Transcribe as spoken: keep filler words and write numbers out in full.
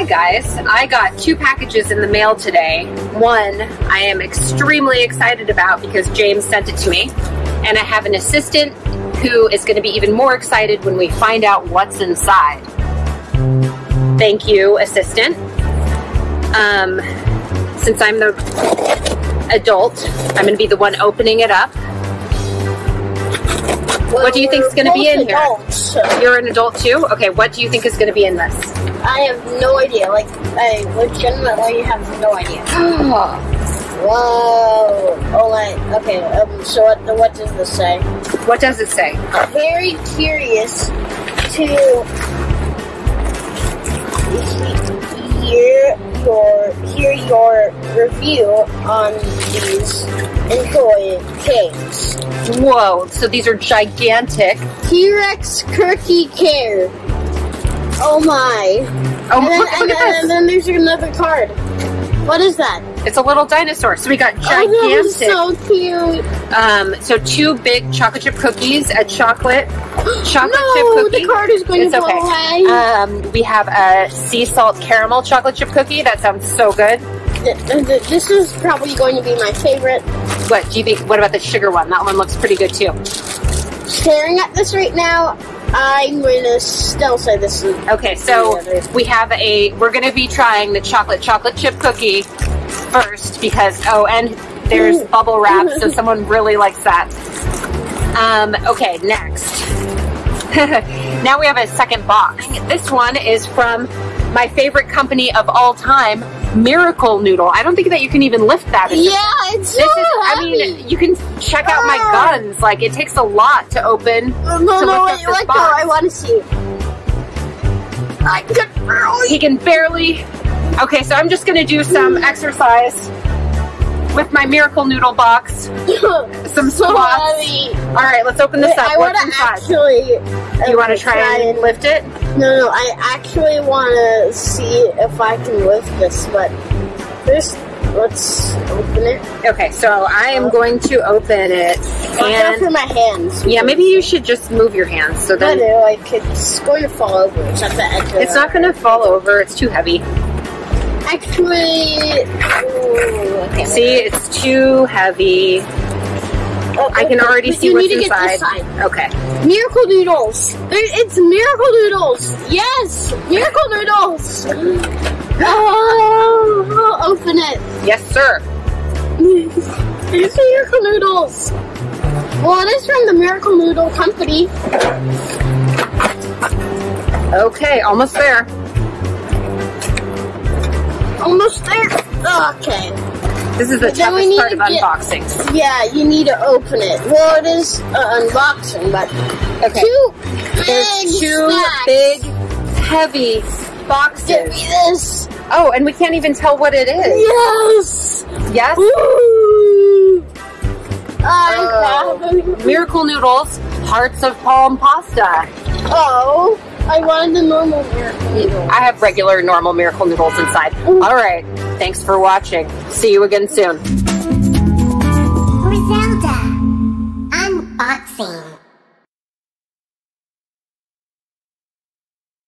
Hi guys, I got two packages in the mail today. One I am extremely excited about because James sent it to me, and I have an assistant who is going to be even more excited when we find out what's inside. Thank you, assistant. Um, since I'm the adult, I'm going to be the one opening it up. Well, what do you think is going to be in here? Adults. You're an adult too? Okay, what do you think is going to be in this? I have no idea. Like, I legitimately have no idea. Whoa. Oh, my. Okay, um, so what, what does this say? What does it say? Very curious to hear your, hear your review on these enjoy cakes. Whoa, so these are gigantic. T-Rex Kirky Care. Oh my. Oh, and then, look, and, look at and, this. And then there's another card. What is that? It's a little dinosaur. So we got gigantic. Oh, that was so cute. Um, so two big chocolate chip cookies, a chocolate chocolate no, chip cookie. The card is going it's to go okay. away. Um, we have a sea salt caramel chocolate chip cookie. That sounds so good. This is probably going to be my favorite. What do you think? What about the sugar one? That one looks pretty good too. Staring at this right now. I'm going to still say this is... Okay, so we have a... We're going to be trying the chocolate chocolate chip cookie first because... Oh, and there's bubble wrap, so someone really likes that. Um, okay, next. Now we have a second box. This one is from my favorite company of all time, Miracle Noodle. I don't think that you can even lift that. It's yeah, it's so this is, I mean, you can check out my guns. Like, it takes a lot to open. No, no, no wait, let go. I want to see. I can barely. He can barely. Okay, so I'm just going to do some exercise with my Miracle Noodle box. Some squats. All right, let's open this wait, up. I want to actually... Do you want to try, try and lift it? No, no, I actually want to see if I can lift this, but first, let's open it. Okay, so I am going to open it. Watch out for my hands. Yeah, maybe you should just move your hands. So then, I know, like, it's going to fall over. It's not the edge. It's not going to fall over. It's too heavy. Actually, ooh, okay. See, it's too heavy. Oh, I can okay. already but see what's inside. Okay. Miracle Noodles. It's Miracle Noodles. Yes, Miracle Noodles. Oh, I'll open it. Yes, sir. It's Miracle Noodles. Well, it is from the Miracle Noodle Company. Okay, almost there. Almost there. Okay. This is the toughest part of unboxing. Yeah, you need to open it. Well, it is an unboxing, but okay. Two There's two snacks. big, heavy boxes. Give me this. Oh, and we can't even tell what it is. Yes. Yes. Ooh. Oh. Miracle Noodles, Hearts of Palm Pasta. Oh, I wanted the normal Miracle Noodles. I have regular normal Miracle Noodles inside. Ooh. All right. Thanks for watching. See you again soon. Grizelda Unboxing.